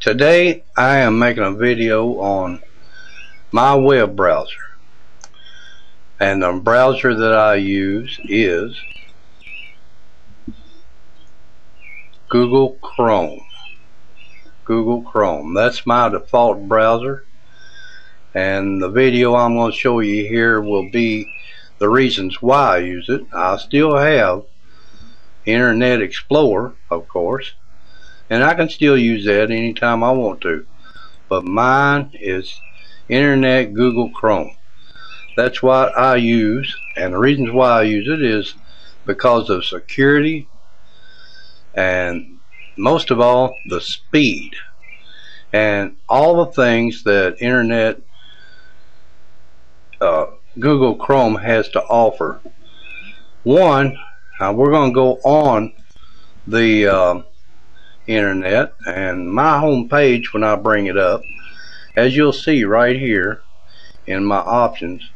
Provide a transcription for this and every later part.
Today I am making a video on my web browser, and the browser that I use is Google Chrome. Google Chrome, that's my default browser, and the video I'm going to show you here will be the reasons why I use it. I still have Internet Explorer, of course, and I can still use that anytime I want to, but mine is Internet Google Chrome. That's what I use, and the reasons why I use it is because of security and most of all the speed and all the things that Internet Google Chrome has to offer. One, we're going to go on the internet, and my home page, when I bring it up, as you'll see right here in my options,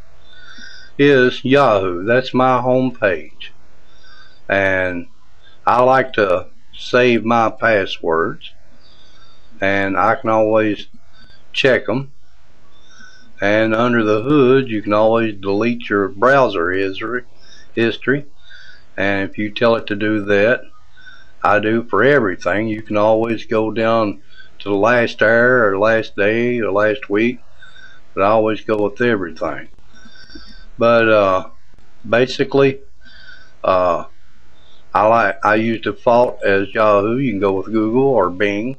is Yahoo. That's my home page, and I like to save my passwords, and I can always check them. And under the hood, you can always delete your browser history, and if you tell it to do that, I do for everything. You can always go down to the last hour or last day or last week, but I always go with everything. But basically, I use default as Yahoo. You can go with Google or Bing,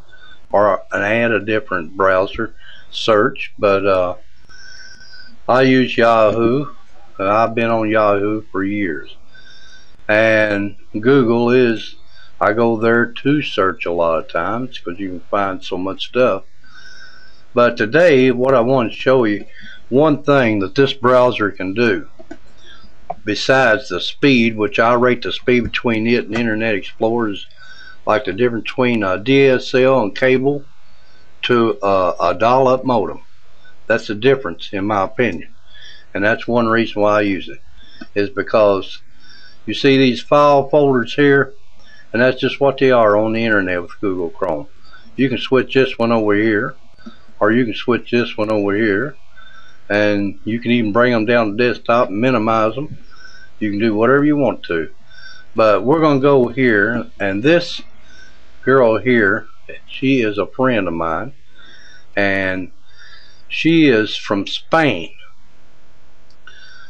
or add a different browser search, but I use Yahoo. I've been on Yahoo for years, and Google is, I go there to search a lot of times because you can find so much stuff. But today what I want to show you, one thing that this browser can do besides the speed, which I rate the speed between it and Internet Explorers, like the difference between a DSL and cable to a dial-up modem. That's the difference, in my opinion, and that's one reason why I use it, is because you see these file folders here, and that's just what they are on the internet with Google Chrome. You can switch this one over here, or you can switch this one over here, and you can even bring them down to desktop and minimize them. You can do whatever you want to, but we're gonna go here. And this girl here, she is a friend of mine, and she is from Spain.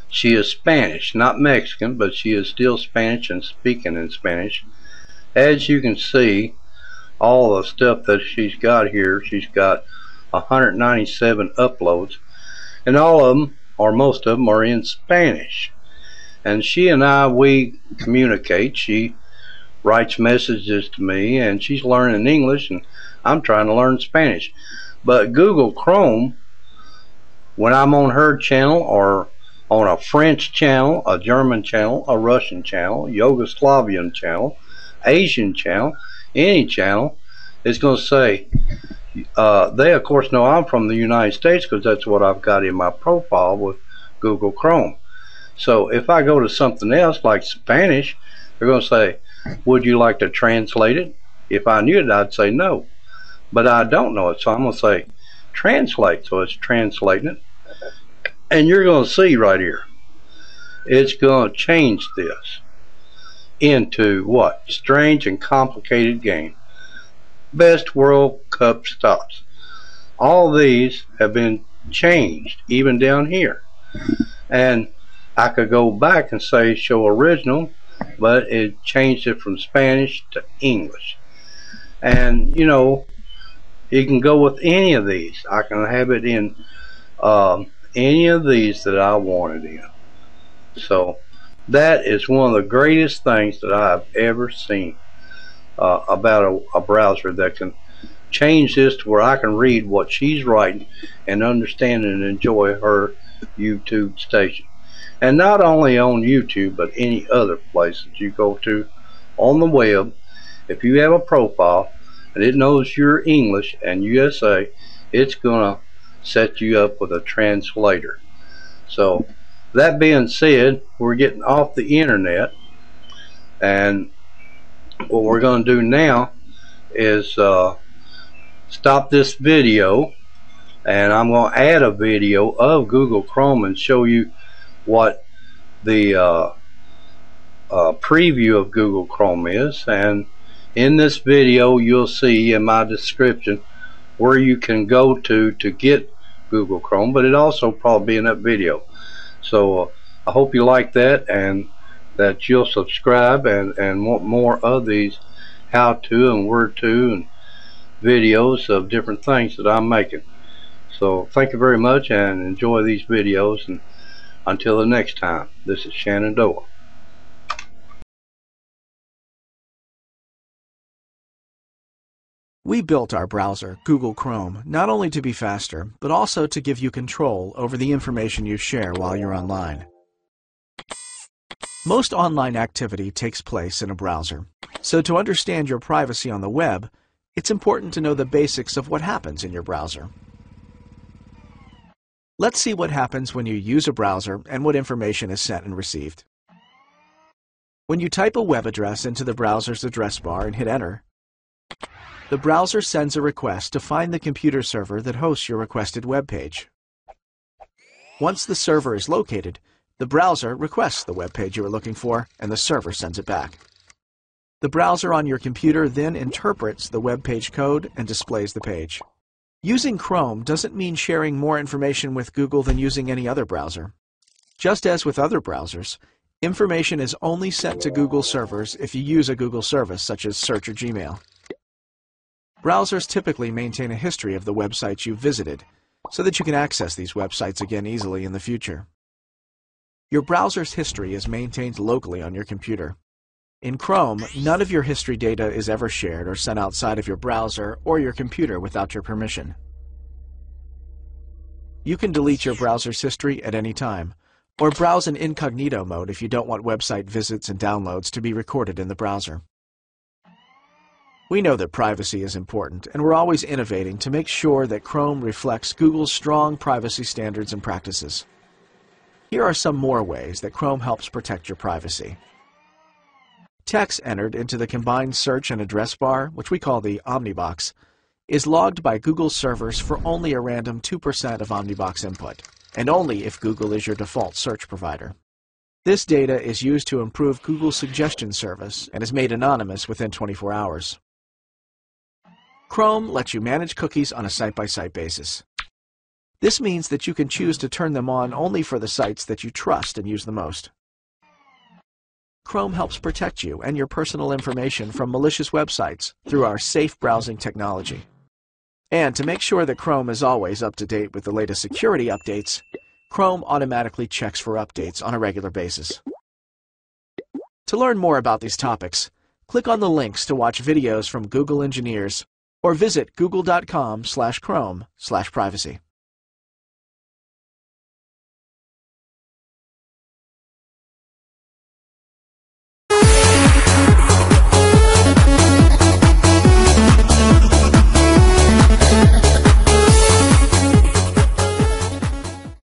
She is Spanish, not Mexican, but she is still Spanish and speaking in Spanish. As you can see, all the stuff that she's got here, she's got 197 uploads, and all of them, or most of them, are in Spanish. And she and I, we communicate. She writes messages to me, and she's learning English, and I'm trying to learn Spanish. But Google Chrome, when I'm on her channel, or on a French channel, a German channel, a Russian channel, Yugoslavian channel, Asian channel, any channel, it's going to say, they of course know I'm from the United States because that's what I've got in my profile with Google Chrome. So if I go to something else like Spanish, they're going to say, would you like to translate it? If I knew it, I'd say no, but I don't know it, so I'm going to say translate. So it's translating it, and you're going to see right here, it's going to change this into what? Strange and complicated game. Best World Cup stops. All these have been changed, even down here. And I could go back and say show original, but it changed it from Spanish to English. And you know, you can go with any of these. I can have it in any of these that I wanted in. So that is one of the greatest things that I've ever seen about a browser that can change this to where I can read what she's writing and understand and enjoy her YouTube station. And not only on YouTube, but any other place that you go to on the web. If you have a profile and it knows you're English and USA, it's gonna set you up with a translator. So that being said, we're getting off the internet, and what we're going to do now is stop this video, and I'm going to add a video of Google Chrome and show you what the preview of Google Chrome is. And in this video you'll see in my description where you can go to get Google Chrome, but it also probably be in that video. So I hope you like that and that you'll subscribe and want more of these how to and where to and videos of different things that I'm making. So thank you very much and enjoy these videos, and until the next time, this is Shanadoia. We built our browser, Google Chrome, not only to be faster, but also to give you control over the information you share while you're online. Most online activity takes place in a browser, so to understand your privacy on the web, it's important to know the basics of what happens in your browser. Let's see what happens when you use a browser and what information is sent and received. When you type a web address into the browser's address bar and hit enter, the browser sends a request to find the computer server that hosts your requested web page. Once the server is located, the browser requests the web page you are looking for, and the server sends it back. The browser on your computer then interprets the web page code and displays the page. Using Chrome doesn't mean sharing more information with Google than using any other browser. Just as with other browsers, information is only sent to Google servers if you use a Google service such as Search or Gmail. Browsers typically maintain a history of the websites you visited, so that you can access these websites again easily in the future. Your browser's history is maintained locally on your computer. In Chrome, none of your history data is ever shared or sent outside of your browser or your computer without your permission. You can delete your browser's history at any time, or browse in incognito mode if you don't want website visits and downloads to be recorded in the browser. We know that privacy is important, and we're always innovating to make sure that Chrome reflects Google's strong privacy standards and practices. Here are some more ways that Chrome helps protect your privacy. Text entered into the combined search and address bar, which we call the Omnibox, is logged by Google servers for only a random 2% of Omnibox input, and only if Google is your default search provider. This data is used to improve Google's suggestion service and is made anonymous within 24 hours. Chrome lets you manage cookies on a site-by-site basis. This means that you can choose to turn them on only for the sites that you trust and use the most. Chrome helps protect you and your personal information from malicious websites through our safe browsing technology. And to make sure that Chrome is always up to date with the latest security updates, Chrome automatically checks for updates on a regular basis. To learn more about these topics, click on the links to watch videos from Google engineers, or visit google.com/chrome/privacy.